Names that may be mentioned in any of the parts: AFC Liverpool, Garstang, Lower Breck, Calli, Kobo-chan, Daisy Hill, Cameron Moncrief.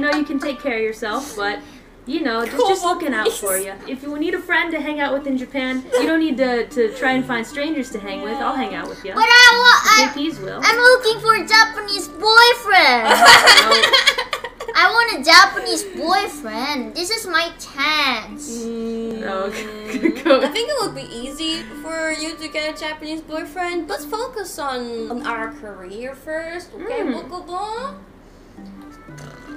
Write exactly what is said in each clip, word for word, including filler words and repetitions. know you can take care of yourself, but you know, just, just looking out for you. If you need a friend to hang out with in Japan, you don't need to, to try and find strangers to hang with. I'll hang out with you. But I want. Will. I'm looking for a Japanese boyfriend. No. I want a Japanese boyfriend. This is my chance. Mm. Okay. Go. I think it would be easy for you to get a Japanese boyfriend. Let's focus on, on our career first. Okay, mm. Bokobo?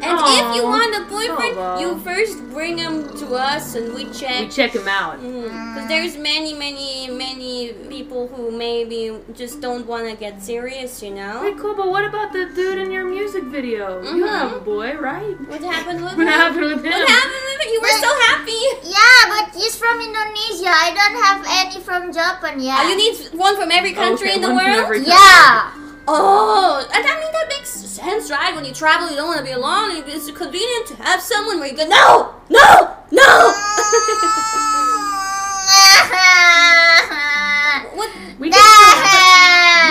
And aww, if you want a boyfriend, Kobo, you first bring him to us and we check. We check him out. Because mm, there's many, many, many people who maybe just don't want to get serious, you know? Hey, Kobo, what about the dude in your music video? Mm-hmm. You have a boy, right? What happened with what him? What happened with him? What happened with him? You were but, so happy. Yeah, but he's from Indonesia. I don't have any from Japan yet. Oh, you need one from every country okay, in the world? Yeah. Oh, I mean, that makes sense, right? When you travel, you don't want to be alone. It's convenient to have someone where you go, no, no, no. What? We didn't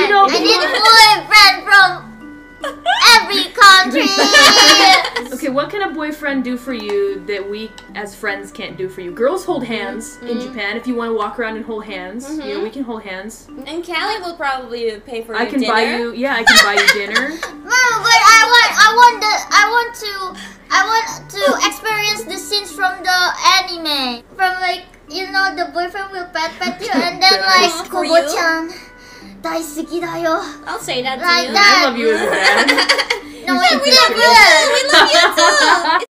you know, I need a boyfriend from every country. Okay, what can a boyfriend do for you that we as friends can't do for you? Girls hold hands mm-hmm. in Japan. If you want to walk around and hold hands, mm-hmm. you know, we can hold hands. And Calli will probably pay for I your can dinner. buy you, yeah, I can buy you dinner. No, but I want, I want the, I want to, I want to experience the scenes from the anime. From like, you know, the boyfriend will pet pet you, and then like Kobo-chan, daisuki da yo. I'll say that to like you. That. I love you as a man. No, we love you. We love you too.